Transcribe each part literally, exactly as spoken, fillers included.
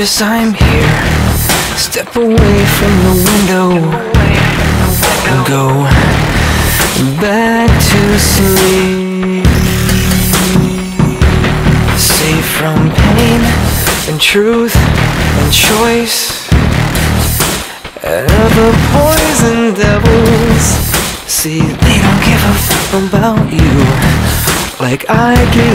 'Cause I'm here. Step away from the window and go back to sleep, safe from pain and truth and choice and other poison devils. See, they don't give a fuck about you like I do.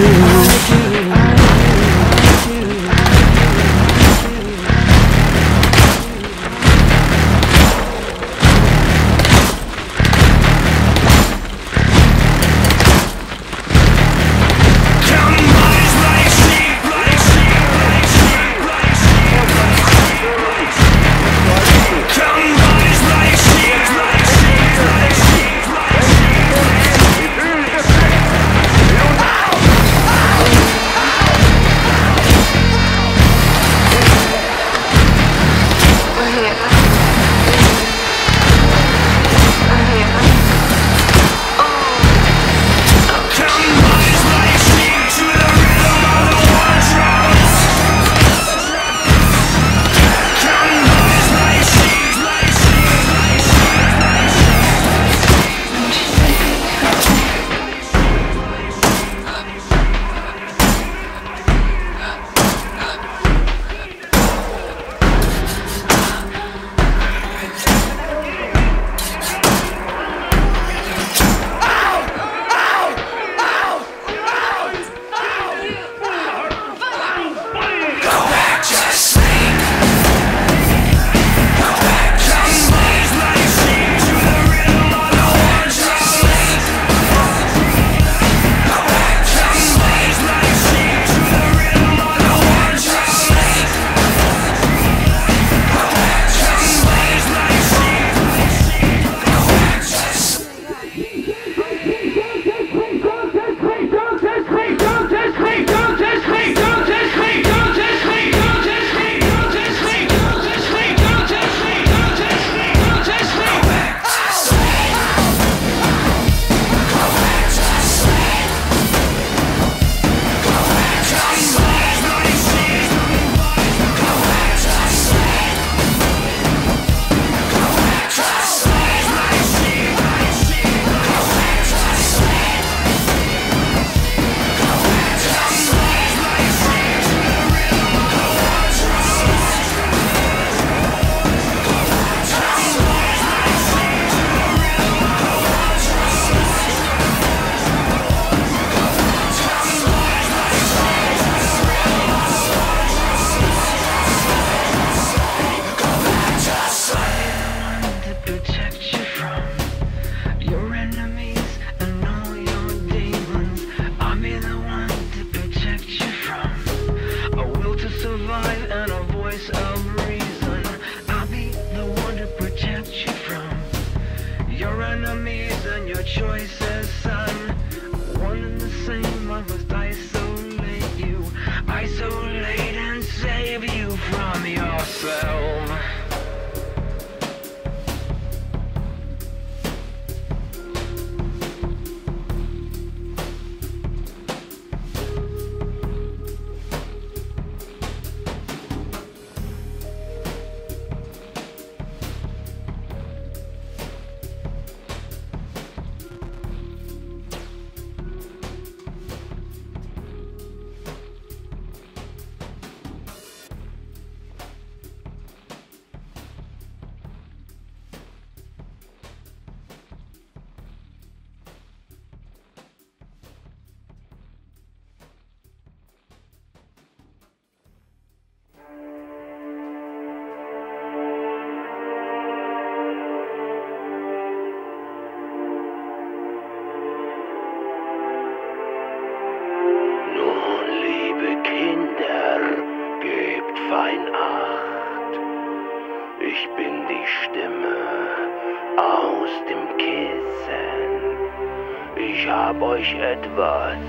Etwas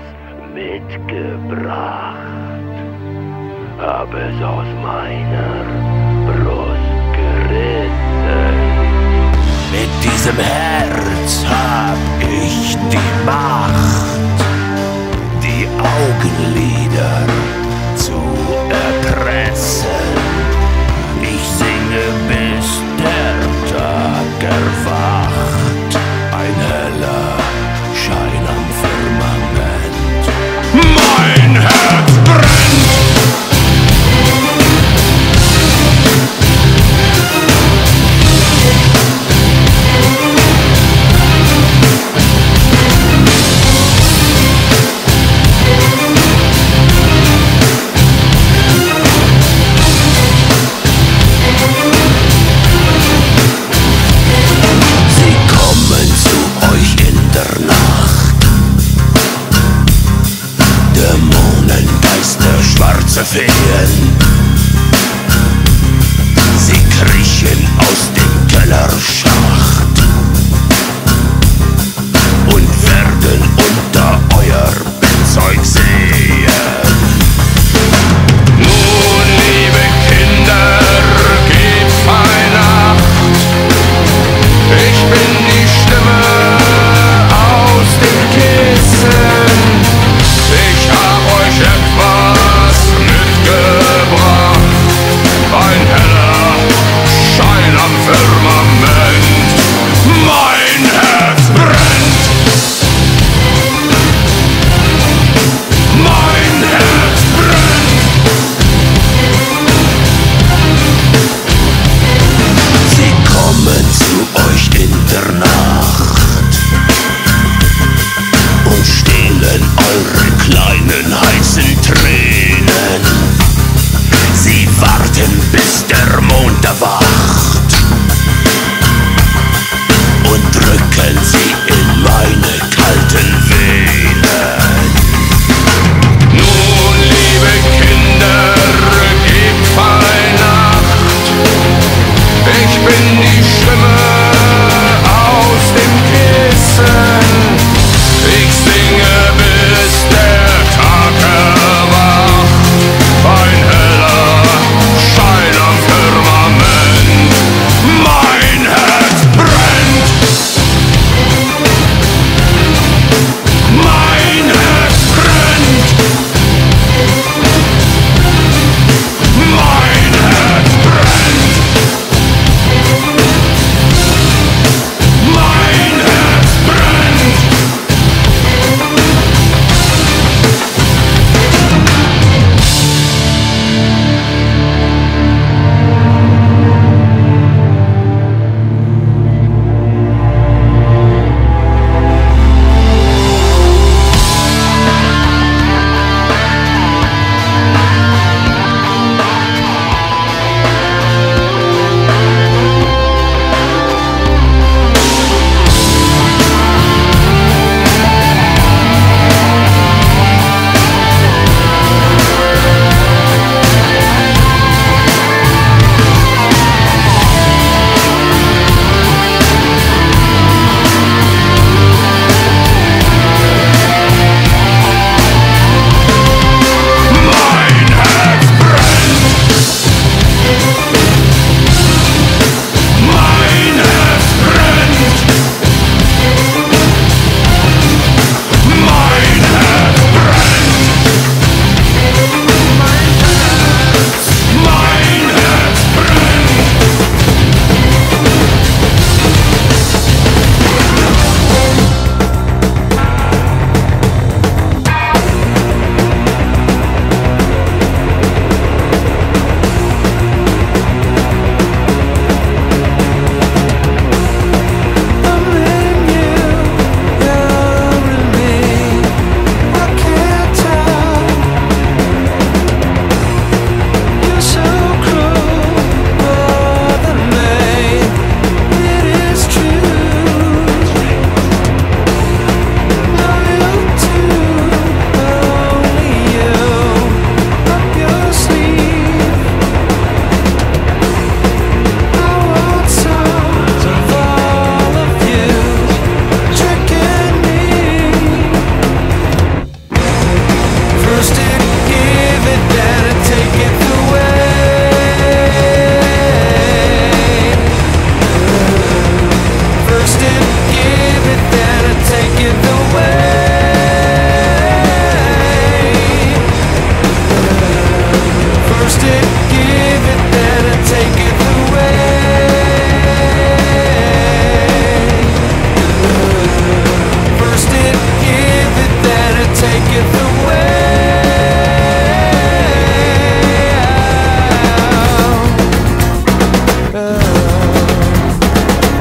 mitgebracht, hab es aus meiner Brust gerissen. Mit diesem Herz hab ich die Macht, die Augenlider zu erpressen.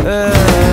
äh